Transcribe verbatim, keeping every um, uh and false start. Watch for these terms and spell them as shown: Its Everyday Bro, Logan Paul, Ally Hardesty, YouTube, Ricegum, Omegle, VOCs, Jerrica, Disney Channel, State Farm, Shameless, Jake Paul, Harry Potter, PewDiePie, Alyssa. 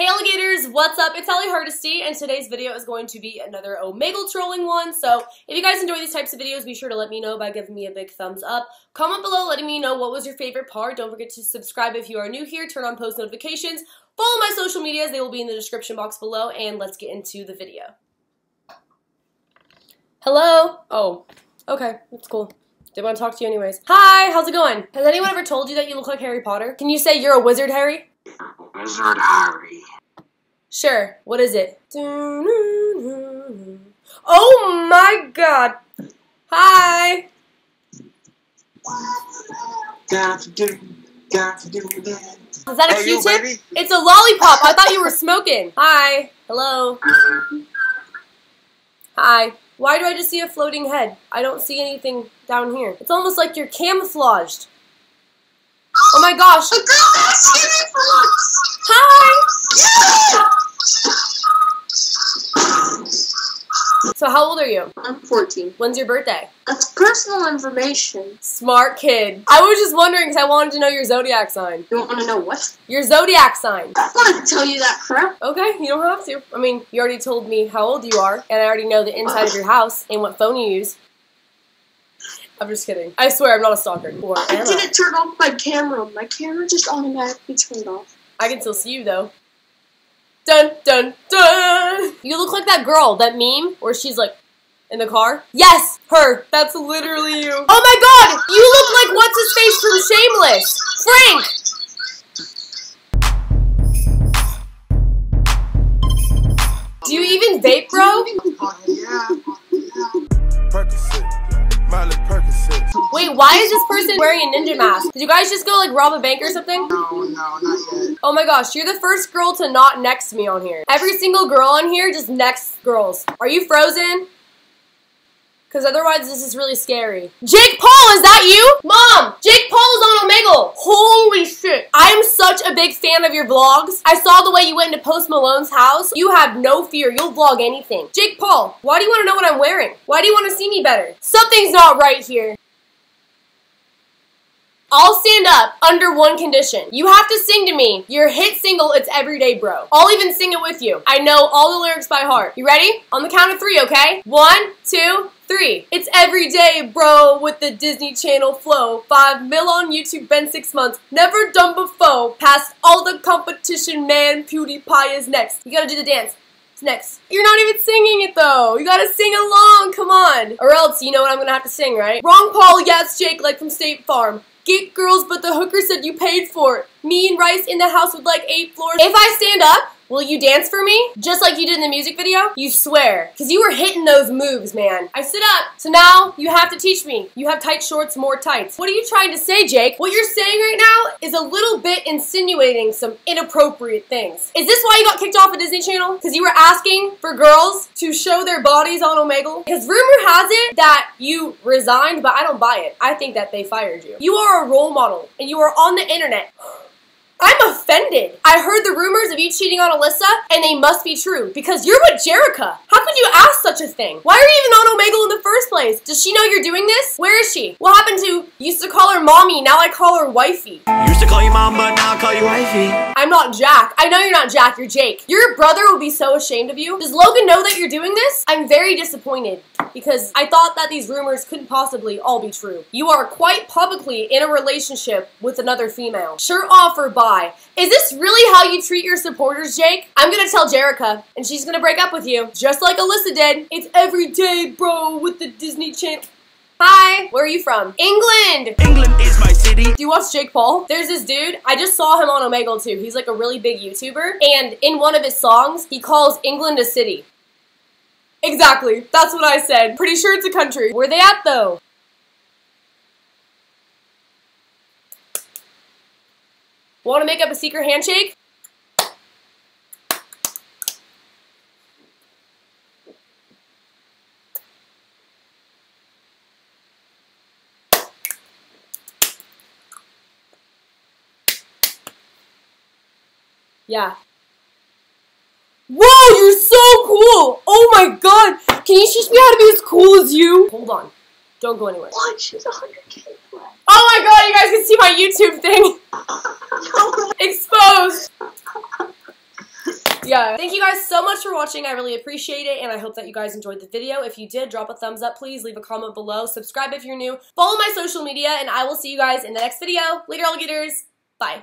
Hey alligators, what's up? It's Ally Hardesty, and today's video is going to be another Omegle trolling one. So if you guys enjoy these types of videos, be sure to let me know by giving me a big thumbs up. Comment below letting me know what was your favorite part. Don't forget to subscribe if you are new here, turn on post notifications, follow my social medias, they will be in the description box below, and let's get into the video. Hello? Oh, okay, that's cool. Didn't want to talk to you anyways. Hi, how's it going? Has anyone ever told you that you look like Harry Potter? Can you say you're a wizard, Harry? Wizard Harry. Sure. What is it? Oh my god. Hi. Got to do, got to do that. Is that a Q-tip? It's a lollipop. I thought you were smoking. Hi. Hello. Hi. Why do I just see a floating head? I don't see anything down here. It's almost like you're camouflaged. Oh my gosh! A girl is camouflaged! Hi! Yeah! So how old are you? I'm fourteen. When's your birthday? That's personal information. Smart kid. I was just wondering because I wanted to know your zodiac sign. You don't want to know what? Your zodiac sign. I wanted to tell you that crap. Okay, you don't have to. I mean, you already told me how old you are, and I already know the inside of your house and what phone you use. I'm just kidding. I swear I'm not a stalker. Or I didn't turn off my camera. My camera just automatically turned off. I can still see you though. Dun dun dun! You look like that girl, that meme, where she's like, in the car. Yes! Her! That's literally you. Oh my god! You look like what's his face from Shameless! Frank! Do you even vape, bro? Oh, yeah. Percocet. Wait, why is this person wearing a ninja mask? Did you guys just go like rob a bank or something? No, no, not yet. Oh my gosh, you're the first girl to not next me on here. Every single girl on here just next girls. Are you frozen? Because otherwise this is really scary. Jake Paul, is that you? Mom, Jake Paul is on Omegle. Holy shit. I'm such a big fan of your vlogs. I saw the way you went into Post Malone's house. You have no fear. You'll vlog anything. Jake Paul, why do you want to know what I'm wearing? Why do you want to see me better? Something's not right here. I'll stand up under one condition. You have to sing to me your hit single, It's Everyday Bro. I'll even sing it with you. I know all the lyrics by heart. You ready? On the count of three, okay? One, two, three. It's everyday bro with the Disney Channel flow. Five mil on YouTube, been six months. Never done before. Past all the competition, man. PewDiePie is next. You gotta do the dance. It's next. You're not even singing it though. You gotta sing along, come on. Or else you know what I'm gonna have to sing, right? Wrong Paul, yes Jake, like from State Farm. Get girls, but the hooker said you paid for it. Me and Rice in the house with like eight floors. If I stand up, will you dance for me? Just like you did in the music video? You swear. Because you were hitting those moves, man. I sit up. So now you have to teach me. You have tight shorts, more tights. What are you trying to say, Jake? What you're saying right now is a little bit insinuating some inappropriate things. Is this why you got kicked off of Disney Channel? Because you were asking for girls to show their bodies on Omegle? Because rumor has it that you resigned, but I don't buy it. I think that they fired you. You are a role model, and you are on the internet. I'm offended. I heard the rumors of you cheating on Alyssa, and they must be true, because you're with Jerrica. How could you ask such a thing? Why are you even on Omegle in the first place? Does she know you're doing this? Where is she? What happened to, used to call her mommy, now I call her wifey. Used to call you mom, but now I call you wifey. I'm not Jack. I know you're not Jack, you're Jake. Your brother will be so ashamed of you. Does Logan know that you're doing this? I'm very disappointed, because I thought that these rumors couldn't possibly all be true. You are quite publicly in a relationship with another female. Sure offer by. Is this really how you treat your supporters, Jake? I'm gonna tell Jerrica, and she's gonna break up with you, just like Alyssa did. It's everyday, bro, with the Disney Channel. Hi, where are you from? England! England is my city. Do you watch Jake Paul? There's this dude, I just saw him on Omegle too. He's like a really big YouTuber, and in one of his songs, he calls England a city. Exactly, that's what I said. Pretty sure it's a country. Where they at though? Want to make up a secret handshake? Yeah. Whoa, you're so cool! Oh my god! Can you teach me how to be as cool as you? Hold on. Don't go anywhere. What? She's one hundred K plus. Oh my god, you guys can see my YouTube thing. Exposed. Yeah. Thank you guys so much for watching. I really appreciate it, and I hope that you guys enjoyed the video. If you did, drop a thumbs up, please. Leave a comment below. Subscribe if you're new. Follow my social media, and I will see you guys in the next video. Later, alligators. Bye.